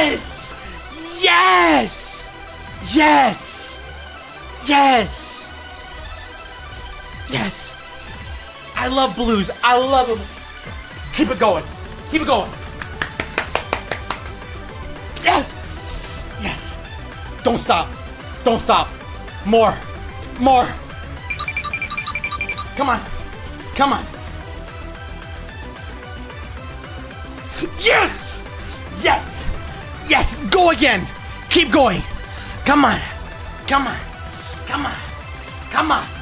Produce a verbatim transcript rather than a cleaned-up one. Yes! Yes! Yes! Yes! Yes! I love blues. I love them. Keep it going. Keep it going. Yes! Yes! Don't stop. Don't stop. More. More. Come on. Come on. Yes! Yes! Yes! Go again! Keep going! Come on! Come on! Come on! Come on!